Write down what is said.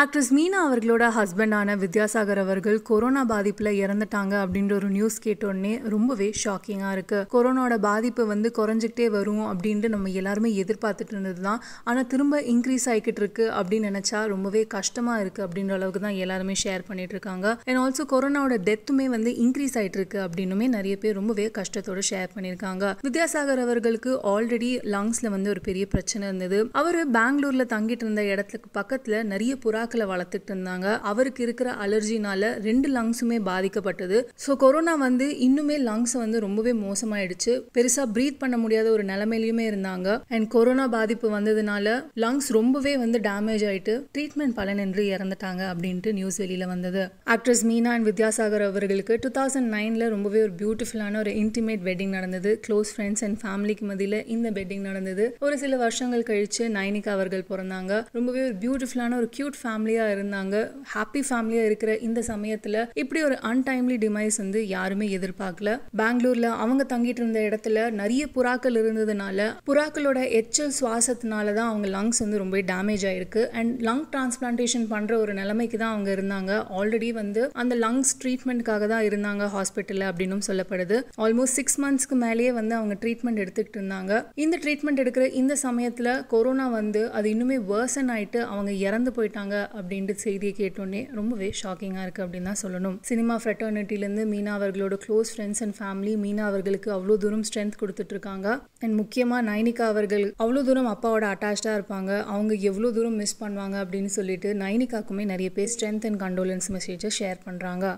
Actress Meena அவர்களோட ஹஸ்பண்டான வித்யாசாகர் அவர்கள் corona பாதிப்பில் இறந்துட்டாங்க அப்படின்ற ஒரு நியூஸ் கேட்டோடனே ரொம்பவே ஷாக்கிங்காக இருக்குது. கொரோனாவோட பாதிப்பு குறைஞ்சிக்கிட்டே வரும் அப்படின்ட்டு நம்ம எல்லாருமே எதிர்பார்த்துட்டு இருந்தது தான். ஆனால் திரும்ப இன்க்ரீஸ் ஆகிக்கிட்டு இருக்கு அப்படின்னு நினச்சா ரொம்பவே கஷ்டமாக இருக்குது அப்படின்ற அளவுக்கு தான் எல்லாருமே ஷேர் பண்ணிட்டு இருக்காங்க. அண்ட் ஆல்சோ கொரோனாவோட டெத்துமே இன்க்ரீஸ் ஆகிட்டு இருக்கு அப்படின்னுமே நிறைய பேர் ரொம்பவே கஷ்டத்தோடு ஷேர் பண்ணியிருக்காங்க. வித்யாசாகர் அவர்களுக்கு ஆல்ரெடி லங்ஸில் ஒரு பெரிய பிரச்சனை இருந்தது. அவர் பெங்களூரில் தங்கிட்டு இருந்த இடத்துக்கு பக்கத்தில் நிறைய புறாக்களை வளர்த்துட்டு இருந்தாங்க. அவருக்கு இருக்கிற அலர்ஜினால 2 லங்ஸுமே பாதிக்கப்பட்டது. ஸோ கொரோனா இன்னுமே லங்ஸ் ரொம்பவே மோசமாயிடுச்சு. பெருசா பிரீத் பண்ண முடியாத ஒரு நிலைமையிலுமே இருந்தாங்க. அண்ட் கொரோனா பாதிப்பு வந்ததுனால லங்ஸ் ரொம்பவே டேமேஜ் ஆயிட்டு ட்ரீட்மெண்ட் பலனின்றி இறந்துட்டாங்க அப்படின்ட்டு நியூஸ் வெளியில வந்தது. ஆக்ட்ரஸ் மீனா அண்ட் வித்யாசாகர் அவர்களுக்கு 2009 ரொம்பவே ஒரு பியூட்டிஃபுல்லான ஒரு இன்டிமேட் வெட்டிங் நடந்தது. க்ளோஸ் ஃப்ரெண்ட்ஸ் அண்ட் ஃபேமிலிக்கு மத்தியில் இந்த வெட்டிங் நடந்தது. ஒரு சில வருஷங்கள் கழிச்சு நைனிகா அவர்கள் பிறந்தாங்க. ரொம்பவே ஒரு பியூட்டிஃபுல்லான ஒரு கியூட் ஃபேமிலியா இருந்தாங்க. ஹாப்பி ஃபேமிலியா இருக்கிற இந்த சமயத்துல இப்படி ஒரு அன்டைம்லி டிமைஸ் யாருமே எதிர்பார்க்கல. பெங்களூர்ல அவங்க தங்கிட்டு இருந்த இடத்துல நிறைய புறாக்கள் இருந்ததுனால புறாக்களோட எச்சல் சுவாசத்தினால தான் அவங்க லங்ஸ் ரொம்ப டேமேஜ் ஆயிருக்கு. அண்ட் லங் டிரான்ஸ்பிளான்டேஷன் பண்ற ஒரு நிலைமைக்கு தான் அவங்க இருந்தாங்க. ஆல்ரெடி அந்த லங்ஸ் ட்ரீட்மெண்ட்காக தான் இருந்தாங்க ஹாஸ்பிட்டல்ல அப்படின்னு சொல்லப்படுது. ஆல்மோஸ்ட் 6 மந்த்ஸ்க்கு மேலேயே அவங்க ட்ரீட்மெண்ட் எடுத்துக்கிட்டு இருந்தாங்க. இந்த ட்ரீட்மெண்ட் எடுக்கிற இந்த சமயத்துல கொரோனா அது இன்னுமே வேர்சன் ஆயிட்டு அவங்க இறந்து போயிட்டாங்க அப்படின்ற செய்தியை கேட்டோன்னே ரொம்பவே ஷாக்கிங்காக இருக்குது அப்படின்னு தான் சொல்லணும். சினிமா ஃப்ரெட்டர்னிட்டிலேருந்து மீனா அவர்களோட close friends and family Meena அவர்களுக்கு அவ்வளோ தூரம் ஸ்ட்ரென்த் கொடுத்துட்ருக்காங்க. அண்ட் முக்கியமாக நைனிகா அவர்கள் அவ்வளோ தூரம் அப்பாவோட அட்டாச்சாக இருப்பாங்க. அவங்க எவ்வளோ தூரம் மிஸ் பண்ணுவாங்க அப்படின்னு சொல்லிட்டு நைனிகாக்குமே நிறைய பேர் ஸ்ட்ரென்த் அண்ட் கண்டோலன்ஸ் மெசேஜை ஷேர் பண்ணுறாங்க.